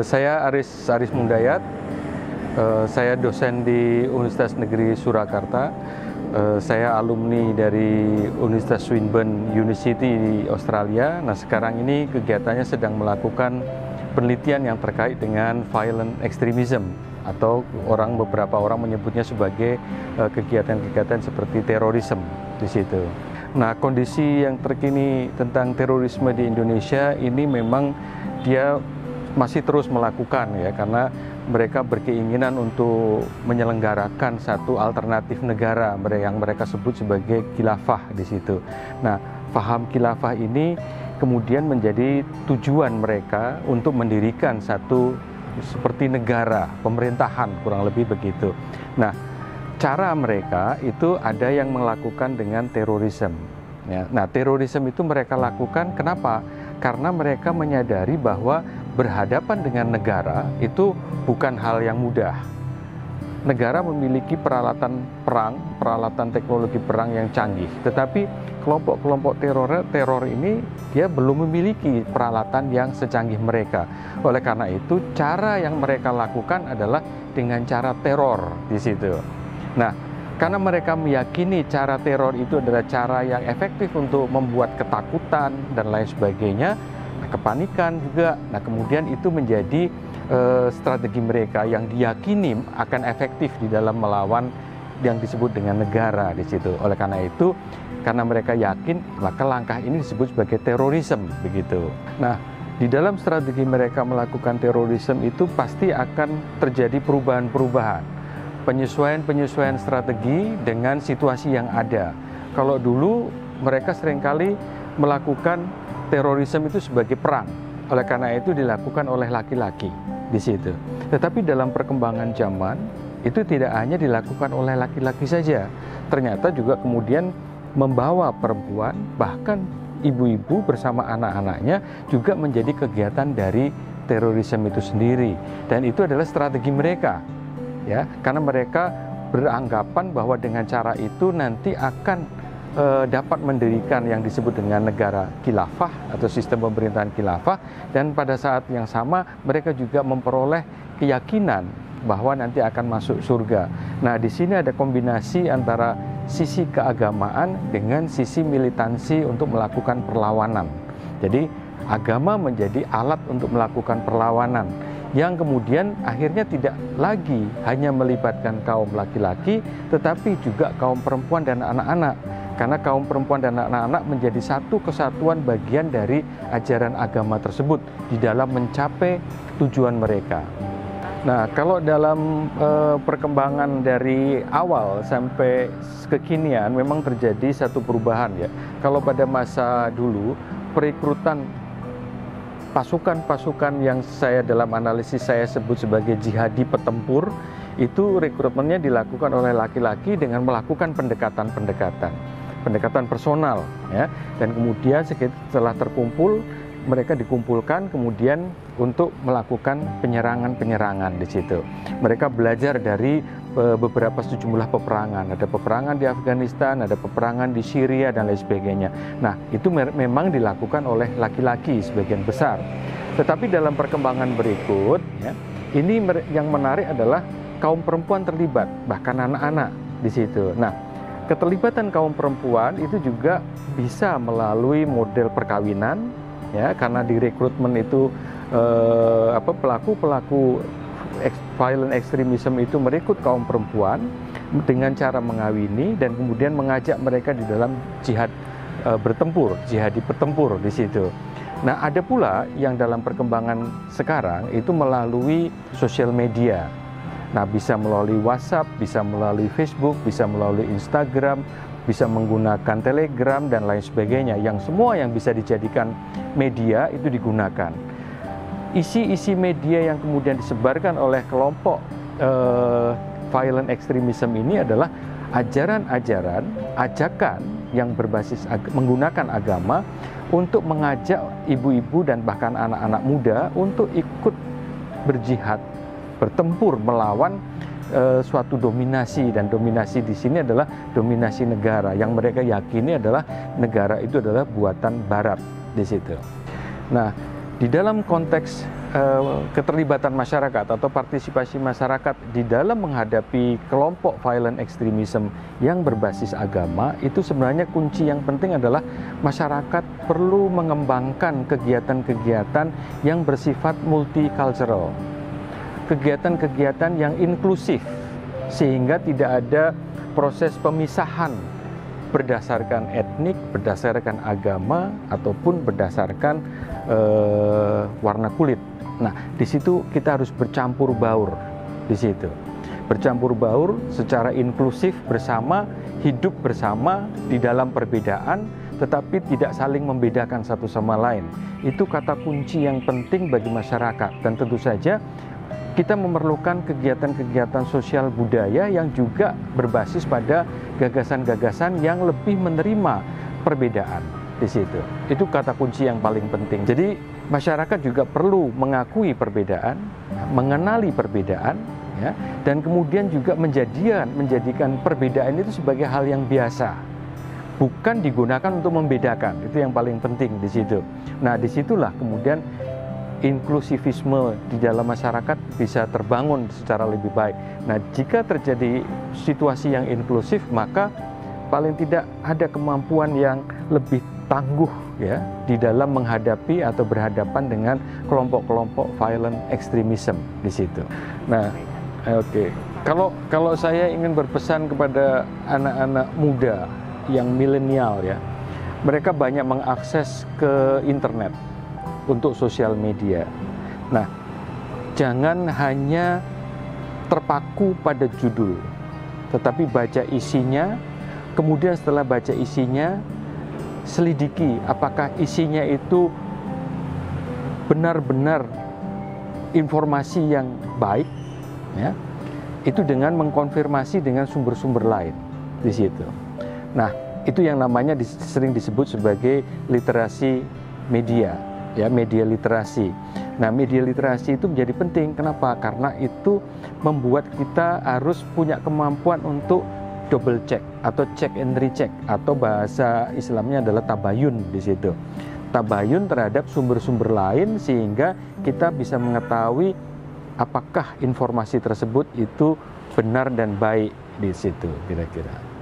Saya Aris Mundayat, saya dosen di Universitas Negeri Surakarta, saya alumni dari Universitas Swinburne University di Australia. Nah, sekarang ini kegiatannya sedang melakukan penelitian yang terkait dengan violent extremism, atau beberapa orang menyebutnya sebagai kegiatan-kegiatan seperti terorisme di situ. Nah, kondisi yang terkini tentang terorisme di Indonesia ini memang dia masih terus melakukan, ya, karena mereka berkeinginan untuk menyelenggarakan satu alternatif negara yang mereka sebut sebagai khilafah di situ. Nah, paham khilafah ini kemudian menjadi tujuan mereka untuk mendirikan satu seperti negara, pemerintahan, kurang lebih begitu. Nah, cara mereka itu ada yang melakukan dengan terorisme. Nah, terorisme itu mereka lakukan kenapa? Karena mereka menyadari bahwa berhadapan dengan negara itu bukan hal yang mudah. Negara memiliki peralatan perang, peralatan teknologi perang yang canggih, tetapi kelompok-kelompok teror ini dia belum memiliki peralatan yang secanggih mereka. Oleh karena itu, cara yang mereka lakukan adalah dengan cara teror di situ. Nah, karena mereka meyakini cara teror itu adalah cara yang efektif untuk membuat ketakutan dan lain sebagainya, kepanikan juga. Nah, kemudian itu menjadi strategi mereka yang diyakini akan efektif di dalam melawan yang disebut dengan negara di situ. Oleh karena itu, karena mereka yakin, maka langkah ini disebut sebagai terorisme begitu. Nah, di dalam strategi mereka melakukan terorisme itu pasti akan terjadi perubahan-perubahan, penyesuaian-penyesuaian strategi dengan situasi yang ada. Kalau dulu mereka seringkali melakukan terorisme itu sebagai perang, oleh karena itu dilakukan oleh laki-laki di situ. Tetapi dalam perkembangan zaman itu tidak hanya dilakukan oleh laki-laki saja, ternyata juga kemudian membawa perempuan, bahkan ibu-ibu bersama anak-anaknya juga menjadi kegiatan dari terorisme itu sendiri. Dan itu adalah strategi mereka, ya, karena mereka beranggapan bahwa dengan cara itu nanti akan dapat mendirikan yang disebut dengan negara khilafah atau sistem pemerintahan khilafah, dan pada saat yang sama mereka juga memperoleh keyakinan bahwa nanti akan masuk surga. Nah, di sini ada kombinasi antara sisi keagamaan dengan sisi militansi untuk melakukan perlawanan. Jadi agama menjadi alat untuk melakukan perlawanan, yang kemudian akhirnya tidak lagi hanya melibatkan kaum laki-laki, tetapi juga kaum perempuan dan anak-anak. Karena kaum perempuan dan anak-anak menjadi satu kesatuan bagian dari ajaran agama tersebut di dalam mencapai tujuan mereka. Nah, kalau dalam perkembangan dari awal sampai kekinian memang terjadi satu perubahan, ya. Kalau pada masa dulu perekrutan pasukan-pasukan yang saya dalam analisis saya sebut sebagai jihadi petempur, itu rekrutmennya dilakukan oleh laki-laki dengan melakukan pendekatan personal, ya. Dan kemudian setelah terkumpul, mereka dikumpulkan kemudian untuk melakukan penyerangan-penyerangan di situ. Mereka belajar dari beberapa sejumlah peperangan. Ada peperangan di Afghanistan, ada peperangan di Syria, dan lain sebagainya. Nah, itu memang dilakukan oleh laki-laki sebagian besar. Tetapi dalam perkembangan berikut, ya, ini yang menarik adalah kaum perempuan terlibat, bahkan anak-anak di situ. Nah, keterlibatan kaum perempuan itu juga bisa melalui model perkawinan, ya, karena di rekrutmen itu pelaku-pelaku violent extremism itu merekrut kaum perempuan dengan cara mengawini dan kemudian mengajak mereka di dalam jihad bertempur, jihadi bertempur di situ. Nah, ada pula yang dalam perkembangan sekarang itu melalui sosial media. Nah, bisa melalui WhatsApp, bisa melalui Facebook, bisa melalui Instagram, bisa menggunakan Telegram dan lain sebagainya, yang semua yang bisa dijadikan media itu digunakan. Isi-isi media yang kemudian disebarkan oleh kelompok violent extremism ini adalah ajaran-ajaran, ajakan yang berbasis menggunakan agama untuk mengajak ibu-ibu dan bahkan anak-anak muda untuk ikut berjihad, bertempur melawan suatu dominasi, dan dominasi di sini adalah dominasi negara yang mereka yakini adalah negara itu adalah buatan Barat di situ. Nah, di dalam konteks keterlibatan masyarakat atau partisipasi masyarakat di dalam menghadapi kelompok violent extremism yang berbasis agama, itu sebenarnya kunci yang penting adalah masyarakat perlu mengembangkan kegiatan-kegiatan yang bersifat multicultural, kegiatan-kegiatan yang inklusif, sehingga tidak ada proses pemisahan berdasarkan etnik, berdasarkan agama, ataupun berdasarkan warna kulit. Nah, di situ kita harus bercampur baur, di situ bercampur baur secara inklusif, bersama hidup bersama di dalam perbedaan, tetapi tidak saling membedakan satu sama lain. Itu kata kunci yang penting bagi masyarakat, dan tentu saja kita memerlukan kegiatan-kegiatan sosial budaya yang juga berbasis pada gagasan-gagasan yang lebih menerima perbedaan di situ. Itu kata kunci yang paling penting. Jadi masyarakat juga perlu mengakui perbedaan, mengenali perbedaan, ya, dan kemudian juga menjadikan perbedaan itu sebagai hal yang biasa, bukan digunakan untuk membedakan. Itu yang paling penting di situ. Nah, disitulah kemudian inklusivisme di dalam masyarakat bisa terbangun secara lebih baik. Nah, jika terjadi situasi yang inklusif, maka paling tidak ada kemampuan yang lebih tangguh, ya, di dalam menghadapi atau berhadapan dengan kelompok-kelompok violent extremism di situ. Nah, oke. Kalau saya ingin berpesan kepada anak-anak muda yang milenial, ya, mereka banyak mengakses ke internet untuk sosial media. Nah, jangan hanya terpaku pada judul, tetapi baca isinya, kemudian setelah baca isinya, selidiki apakah isinya itu benar-benar informasi yang baik, ya, itu dengan mengkonfirmasi dengan sumber-sumber lain di situ. Nah, itu yang namanya sering disebut sebagai literasi media, ya, media literasi. Nah, media literasi itu menjadi penting. Kenapa? Karena itu membuat kita harus punya kemampuan untuk double check atau check and recheck, atau bahasa Islamnya adalah tabayun di situ. Tabayun terhadap sumber-sumber lain, sehingga kita bisa mengetahui apakah informasi tersebut itu benar dan baik di situ kira-kira.